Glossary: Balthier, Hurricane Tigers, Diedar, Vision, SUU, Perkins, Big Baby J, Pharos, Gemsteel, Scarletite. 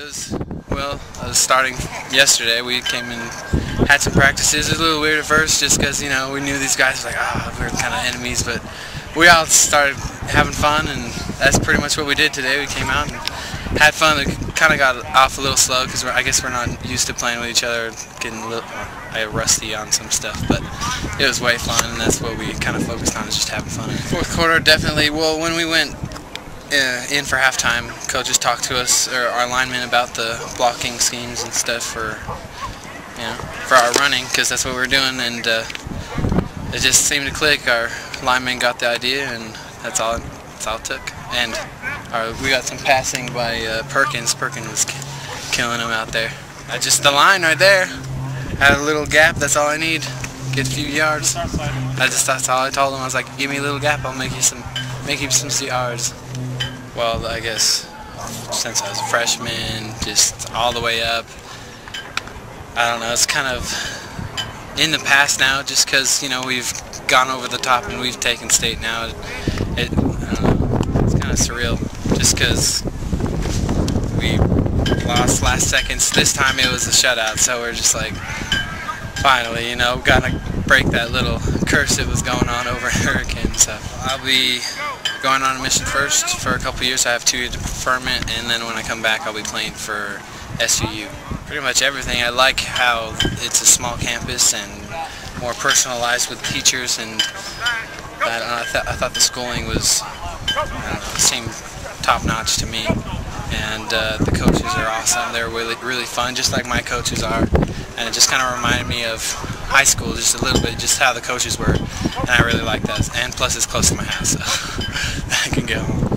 It was, well, I was starting yesterday. We came and had some practices. It was a little weird at first just because, you know, we knew these guys were like, we were kind of enemies, but we all started having fun, and that's pretty much what we did today. We came out and had fun. It kind of got off a little slow because I guess we're not used to playing with each other, getting a little rusty on some stuff, but it was way fun, and that's what we kind of focused on, is just having fun. Fourth quarter, definitely. Well, when we went in for halftime, coaches talked to us, or our linemen, about the blocking schemes and stuff for, you know, for our running, because that's what we were doing, and it just seemed to click. Our linemen got the idea, and that's all it took. And we got some passing by Perkins. Perkins was killing him out there. Just the line right there. Had a little gap, that's all I need. Get a few yards. That's all I told him. I was like, give me a little gap, I'll make you some yards. Well, I guess since I was a freshman, just all the way up, I don't know, it's kind of in the past now, just because, you know, we've gone over the top and we've taken state now. I don't know, it's kind of surreal, just because we lost last seconds. This time it was a shutout, so we're just like, finally, you know, gotta break that little curse that was going on over Hurricane. So I'll be going on a mission first for a couple years. I have 2 years of deferment, and then when I come back I'll be playing for SUU. Pretty much everything. I like how it's a small campus and more personalized with teachers, and I thought the schooling was, seemed top-notch to me, and the coaches are awesome. They're really, really fun, just like my coaches are, and it just kind of reminded me of high school just a little bit, just how the coaches were, and I really like that. And plus it's close to my house, so I can go home.